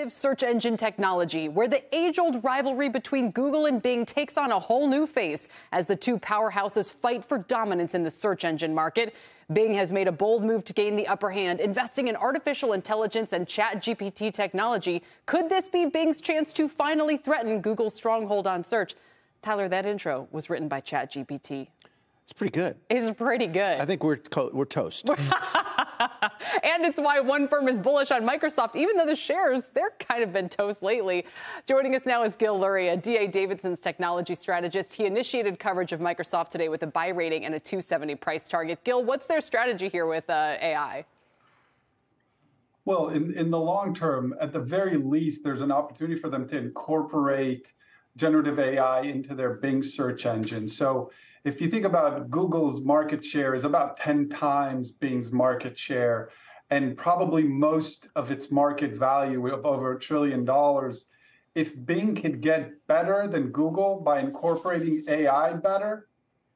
generative search engine technology, where the age-old rivalry between Google and Bing takes on a whole new face as the two powerhouses fight for dominance in the search engine market. Bing has made a bold move to gain the upper hand, investing in artificial intelligence and ChatGPT technology. Could this be Bing's chance to finally threaten Google's stronghold on search? Tyler, that intro was written by ChatGPT. It's pretty good. It's pretty good. I think we're toast. And it's why one firm is bullish on Microsoft, even though the shares, they're kind of been toast lately. Joining us now is Gil Luria, DA Davidson's technology strategist. He initiated coverage of Microsoft today with a buy rating and a 270 price target. Gil, what's their strategy here with AI? Well, in the long term, at the very least, there's an opportunity for them to incorporate generative AI into their Bing search engine. So if you think about Google's market share is about 10 times Bing's market share, and probably most of its market value of over $1 trillion. If Bing could get better than Google by incorporating AI better,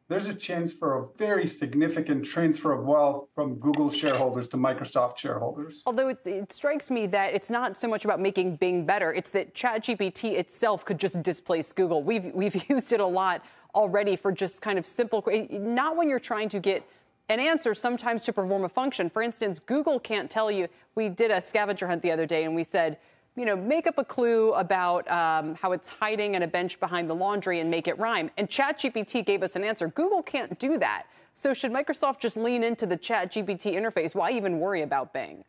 there's a chance for a very significant transfer of wealth from Google shareholders to Microsoft shareholders. Although it strikes me that it's not so much about making Bing better, it's that ChatGPT itself could just displace Google. We've used it a lot already for just kind of simple, not when you're trying to get an answer, sometimes to perform a function. For instance, Google can't tell you. We did a scavenger hunt the other day and we said, you know, make up a clue about how it's hiding in a bench behind the laundry and make it rhyme. And ChatGPT gave us an answer. Google can't do that. So should Microsoft just lean into the ChatGPT interface? Why even worry about Bing?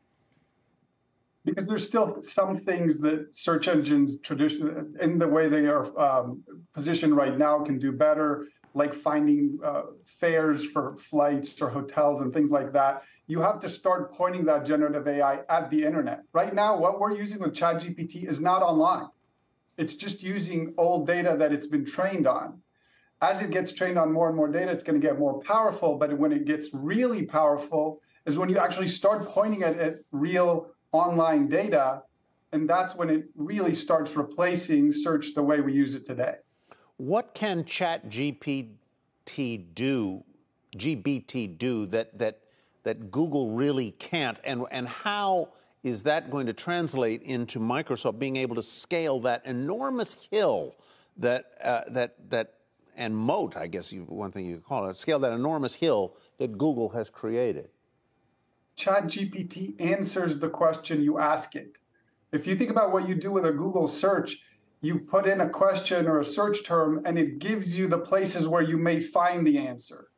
Because there's still some things that search engines, tradition, in the way they are positioned right now, can do better, like finding fares for flights or hotels and things like that. You have to start pointing that generative AI at the internet. Right now, what we're using with ChatGPT is not online. It's just using old data that it's been trained on. As it gets trained on more and more data, it's going to get more powerful. But when it gets really powerful is when you actually start pointing it at real online data. And that's when it really starts replacing search the way we use it today. What can ChatGPT do that Google really can't, and how is that going to translate into Microsoft being able to scale that enormous hill, and moat, I guess one thing you could call it, scale that enormous hill that Google has created? ChatGPT answers the question you ask it. If you think about what you do with a Google search, you put in a question or a search term, and it gives you the places where you may find the answer.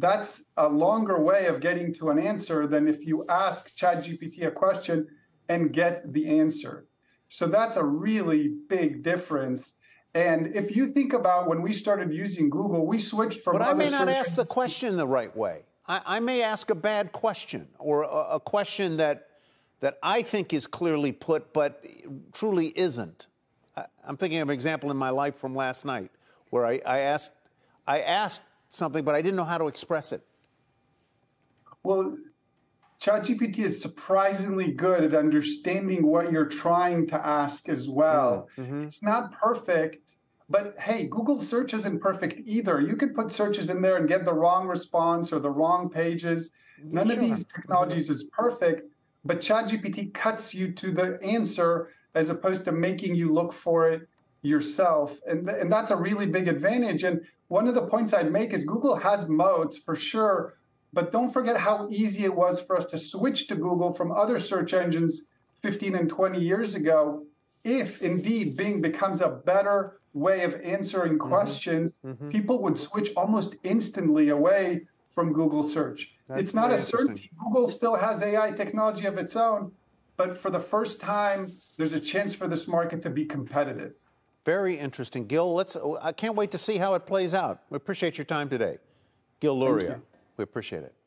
That's a longer way of getting to an answer than if you ask ChatGPT a question and get the answer. So that's a really big difference. And if you think about when we started using Google, we switched from. But I may not ask the question the right way. I may ask a bad question or a question that I think is clearly put but truly isn't. I'm thinking of an example in my life from last night where I asked something, but I didn't know how to express it. Well, ChatGPT is surprisingly good at understanding what you're trying to ask as well. Mm-hmm. It's not perfect, but hey, Google search isn't perfect either. You could put searches in there and get the wrong response or the wrong pages. None of these technologies is perfect, but ChatGPT cuts you to the answer as opposed to making you look for it yourself. And that's a really big advantage. And one of the points I'd make is Google has moats for sure, but don't forget how easy it was for us to switch to Google from other search engines 15 and 20 years ago. If indeed Bing becomes a better way of answering questions, mm-hmm. people would switch almost instantly away from Google search. It's not a certainty. Google still has AI technology of its own, but for the first time, there's a chance for this market to be competitive. Very interesting. Gil, I can't wait to see how it plays out. We appreciate your time today. Gil Luria, we appreciate it.